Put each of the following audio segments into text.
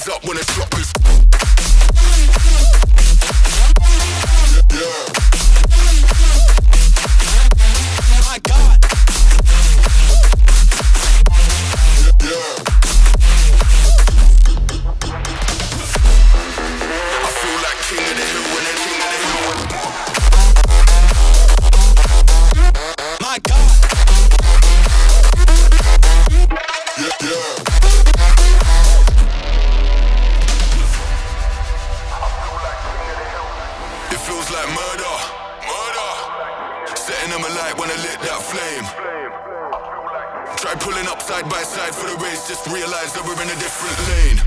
flares up when the drop is. Feels like murder, murder. Setting them alight when I lit that flame. Try pulling up side by side for the race, just realize that we're in a different lane.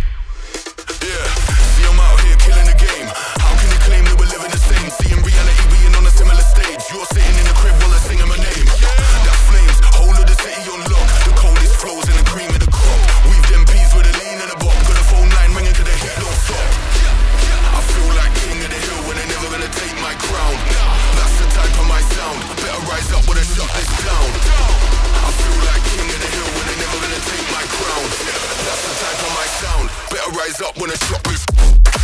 Yeah, see I'm out here killing the game. How can you claim that we're living the same? Seeing reality being on a similar stage. You're sitting in the crib while I sing my name. That flames, whole of the city on lock. The coldest flows and the cream of the crop. Weave them peas with a lean and a bop. Got a phone line ringing cause the heat don't stop. I feel like king of the hill when they're never gonna take my crown. That's the type of my sound. Better rise up when I shut this down. I feel like king of the hill when they're never gonna take my crown. That's the type of my sound. Better rise up when I shut this.